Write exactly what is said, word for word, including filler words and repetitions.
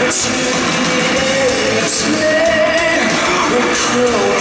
It's me, it's me, we're cruel.